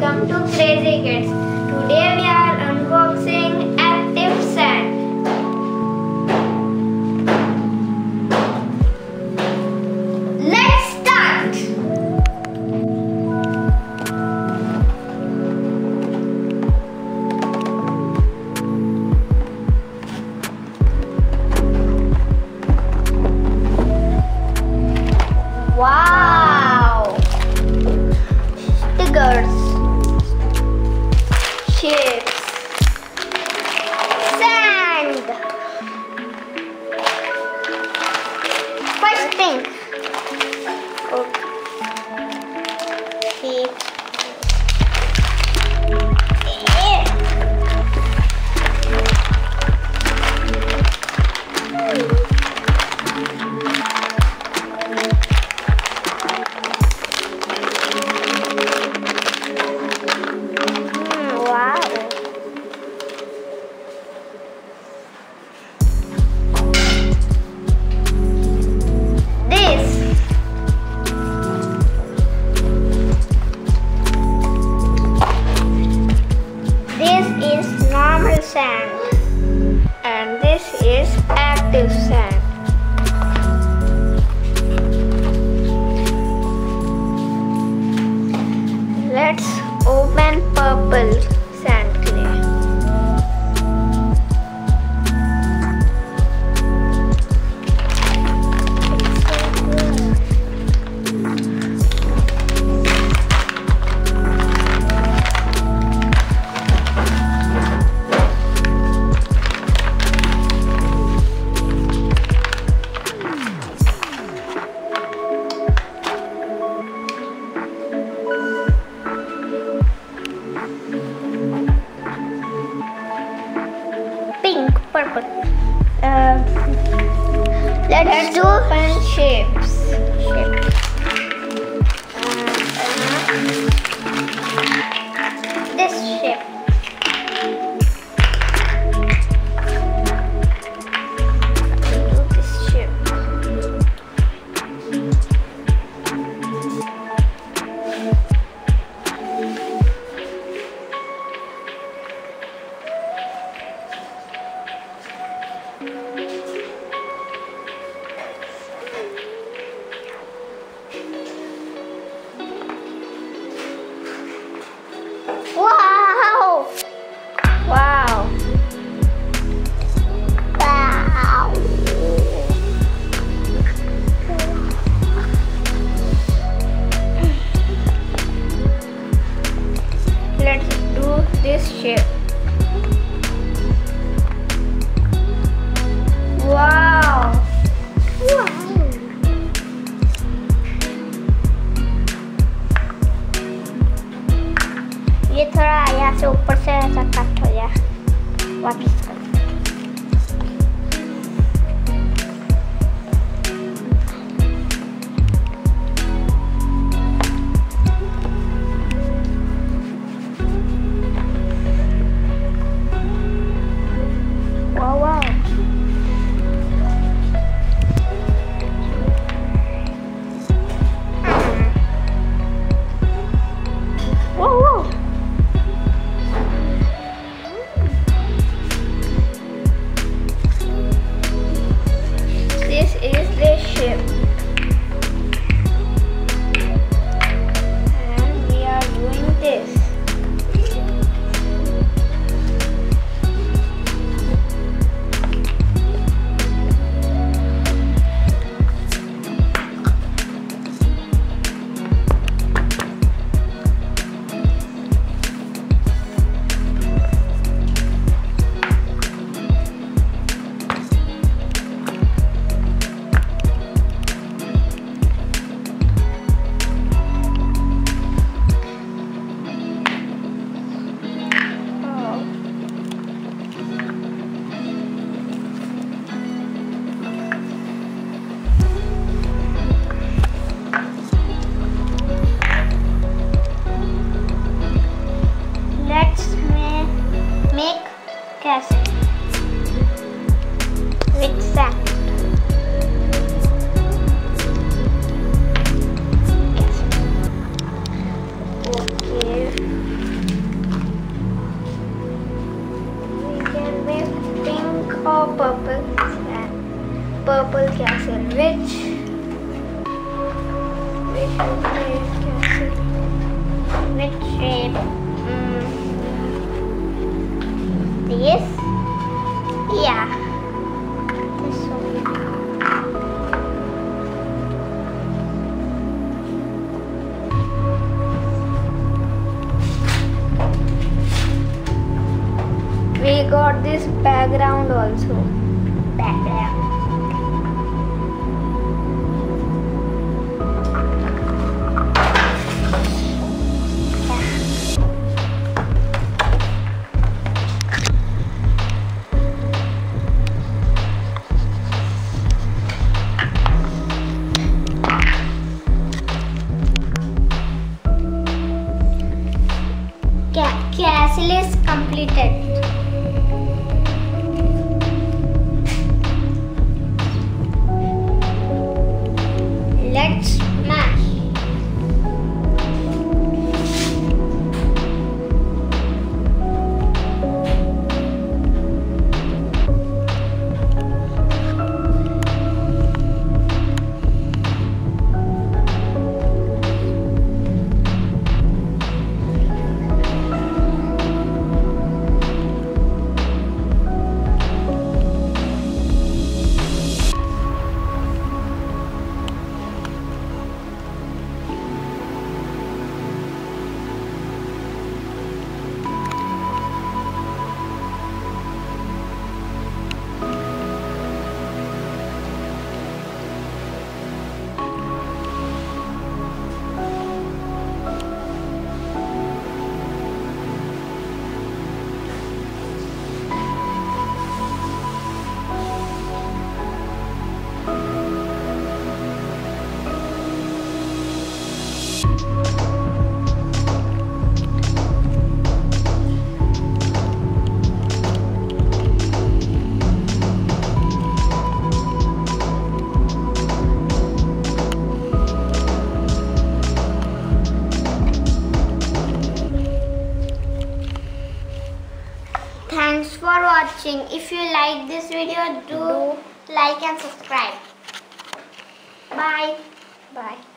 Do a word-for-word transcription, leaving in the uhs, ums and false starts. welcome to Crazy Kids. Today we are unboxing active sand. Let's start. Wow. Shapes, sand. First thing, okay. Sand, and this is active sand. Let's open purple sand clay. Purple. Uh, let's do open shapes. Shape. Uh, this shape. Do this shape. Wow! Wow! Wow! Let's do this shape. Wow! Wow! ये थोड़ा यहाँ से ऊपर से ऐसा cut हो गया, वापस कर। which shape? Mm. This? Yeah. This one. We got this background also. Background. Castle is completed. Let's smash. Thanks for watching. If you like this video, do like and subscribe. Bye. Bye.